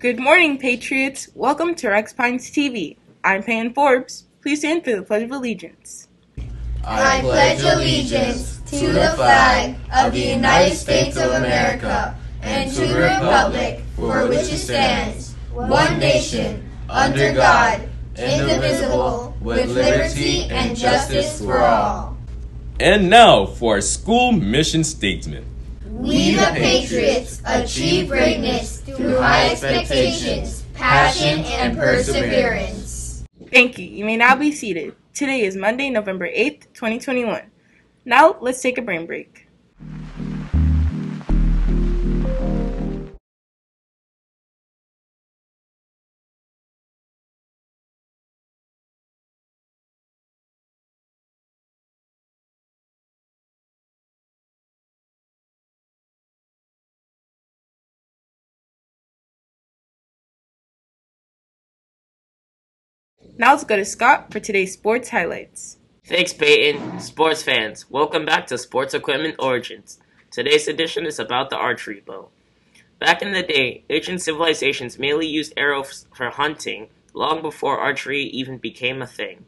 Good morning, Patriots. Welcome to Rex Pines TV. I'm Payton Forbes. Please stand for the Pledge of Allegiance. I pledge allegiance to the flag of the United States of America and to the republic for which it stands, one nation, under God, indivisible, with liberty and justice for all. And now for our school mission statement. We the Patriots achieve greatness through high expectations, passion, and perseverance. Thank you. You may now be seated. Today is Monday, November 8th, 2021. Now, let's take a brain break. Now let's go to Scott for today's sports highlights. Thanks, Peyton. Sports fans, welcome back to Sports Equipment Origins. Today's edition is about the archery bow. Back in the day, ancient civilizations mainly used arrows for hunting long before archery even became a thing.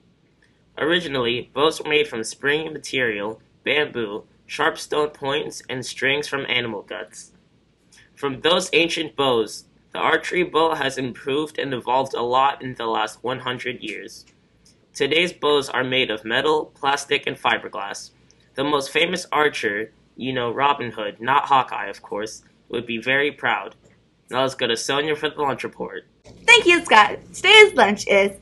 Originally, bows were made from springy material, bamboo, sharp stone points, and strings from animal guts. From those ancient bows, the archery bow has improved and evolved a lot in the last 100 years. Today's bows are made of metal, plastic, and fiberglass. The most famous archer, Robin Hood, not Hawkeye of course, would be very proud. Now let's go to Sonya for the lunch report. Thank you, Scott. Today's lunch is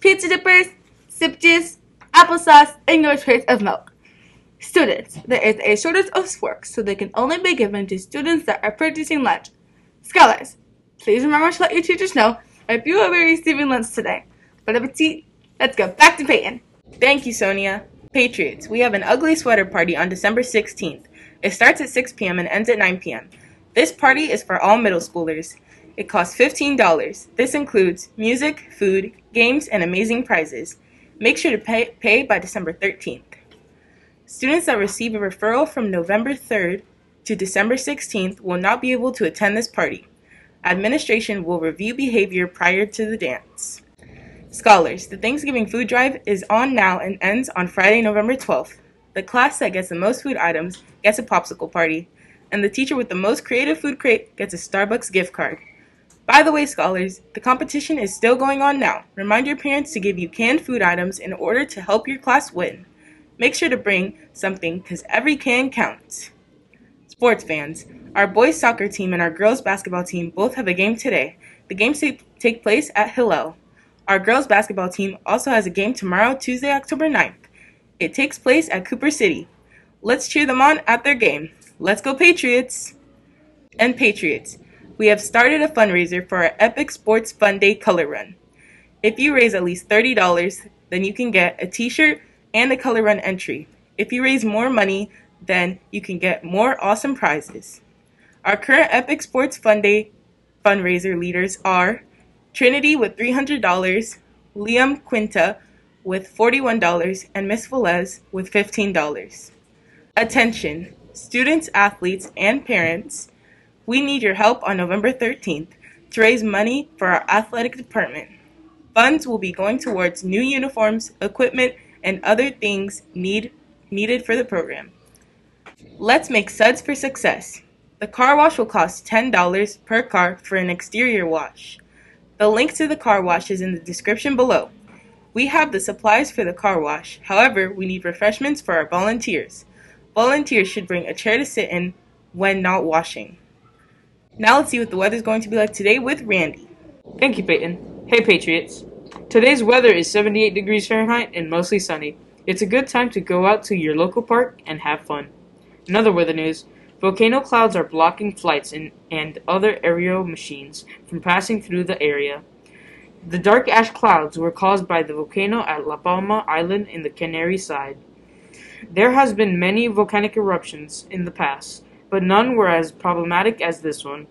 pizza dippers, sip juice, applesauce, and your choice of milk. Students, there is a shortage of forks, so they can only be given to students that are purchasing lunch. Scholars, please remember to let your teachers know if you will be receiving lunch today. But if it's eat, let's go back to Peyton. Thank you, Sonia. Patriots, we have an ugly sweater party on December 16th. It starts at 6 p.m. and ends at 9 p.m. This party is for all middle schoolers. It costs $15. This includes music, food, games, and amazing prizes. Make sure to pay by December 13th. Students that receive a referral from November 3rd to December 16th will not be able to attend this party. Administration will review behavior prior to the dance. Scholars, the Thanksgiving food drive is on now and ends on Friday, November 12th. The class that gets the most food items gets a popsicle party, and the teacher with the most creative food crate gets a Starbucks gift card. By the way, scholars, the competition is still going on now. Remind your parents to give you canned food items in order to help your class win. Make sure to bring something because every can counts. Sports fans, our boys soccer team and our girls basketball team both have a game today. The games take place at Hillel. Our girls basketball team also has a game tomorrow, Tuesday, October 9th. It takes place at Cooper City. Let's cheer them on at their game. Let's go Patriots! And Patriots, we have started a fundraiser for our Epic Sports Fun Day color run. If you raise at least $30, then you can get a t-shirt and a color run entry. If you raise more money, then you can get more awesome prizes. Our current Epic Sports Fun Day fundraiser leaders are Trinity with $300, Liam Quinta with $41, and Ms. Velez with $15. Attention, students, athletes, and parents, we need your help on November 13th to raise money for our athletic department. Funds will be going towards new uniforms, equipment, and other things needed for the program. Let's make suds for success. The car wash will cost $10 per car for an exterior wash. The link to the car wash is in the description below. We have the supplies for the car wash, however, we need refreshments for our volunteers. Volunteers should bring a chair to sit in when not washing. Now let's see what the weather is going to be like today with Randy. Thank you, Peyton. Hey, Patriots. Today's weather is 78 degrees Fahrenheit and mostly sunny. It's a good time to go out to your local park and have fun. In other weather news, volcano clouds are blocking flights and other aerial machines from passing through the area. The dark ash clouds were caused by the volcano at La Palma Island in the Canary side. There has been many volcanic eruptions in the past, but none were as problematic as this one.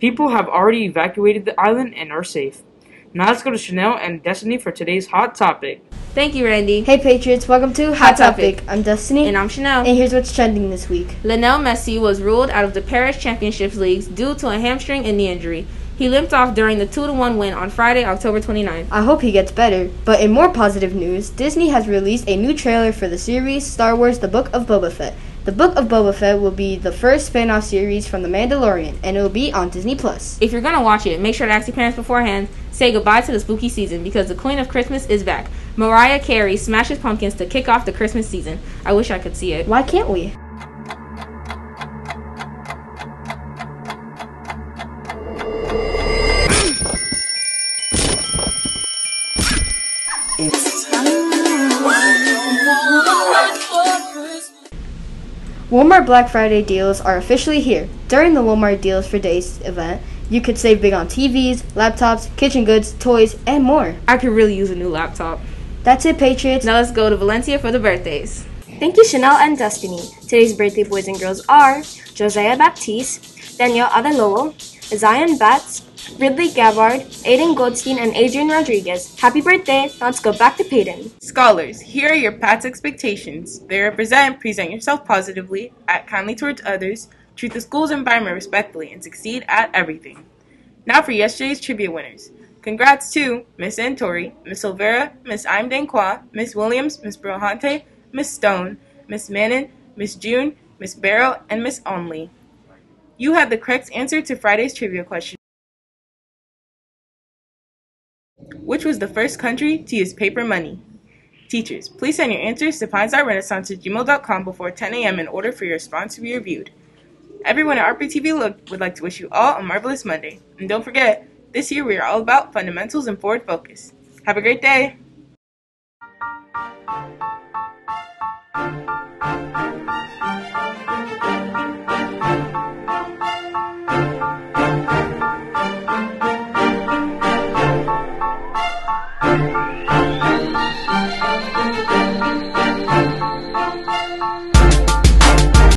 People have already evacuated the island and are safe. Now let's go to Chanel and Destiny for today's Hot Topic. Thank you, Randy. Hey, Patriots. Welcome to Hot Topic. I'm Destiny. And I'm Chanel. And here's what's trending this week. Lionel Messi was ruled out of the Paris Championships League due to a hamstring and knee injury. He limped off during the 2-1 win on Friday, October 29th. I hope he gets better. But in more positive news, Disney has released a new trailer for the series Star Wars The Book of Boba Fett. The Book of Boba Fett will be the first spin-off series from The Mandalorian, and it will be on Disney+. If you're going to watch it, make sure to ask your parents beforehand. Say goodbye to the spooky season because the Queen of Christmas is back. Mariah Carey smashes pumpkins to kick off the Christmas season. I wish I could see it. Why can't we? Walmart Black Friday deals are officially here. During the Walmart Deals for Days event, you could save big on TVs, laptops, kitchen goods, toys, and more. I could really use a new laptop. That's it, Patriots. Now let's go to Valencia for the birthdays. Thank you, Chanel and Destiny. Today's birthday boys and girls are Josiah Baptiste, Daniel Adelowo, Zion Batts, Ridley Gavard, Aiden Goldstein, and Adrian Rodriguez. Happy birthday! Now let's go back to Peyton. Scholars, here are your PAT's expectations. They represent present yourself positively, act kindly towards others, treat the school's environment respectfully, and succeed at everything. Now for yesterday's trivia winners. Congrats to Ms. Antori, Ms. Silvera, Ms. Imdenkwa, Ms. Williams, Ms. Brohante, Ms. Stone, Ms. Mannon, Ms. June, Ms. Barrow, and Ms. Onley. You had the correct answer to Friday's trivia question, which was the first country to use paper money. Teachers, please send your answers to pines.renaissance@gmail.com before 10 a.m. in order for your response to be reviewed. Everyone at RPTV would like to wish you all a marvelous Monday. And don't forget, this year we are all about fundamentals and forward focus. Have a great day!